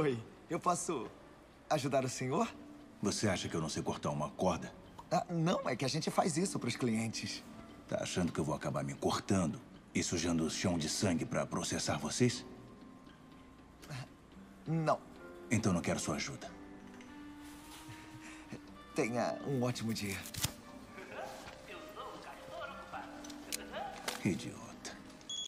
Oi, eu posso ajudar o senhor? Você acha que eu não sei cortar uma corda? Ah, não, é que a gente faz isso para os clientes. Tá achando que eu vou acabar me cortando e sujando o chão de sangue para processar vocês? Não. Então não quero sua ajuda. Tenha um ótimo dia. Idiota.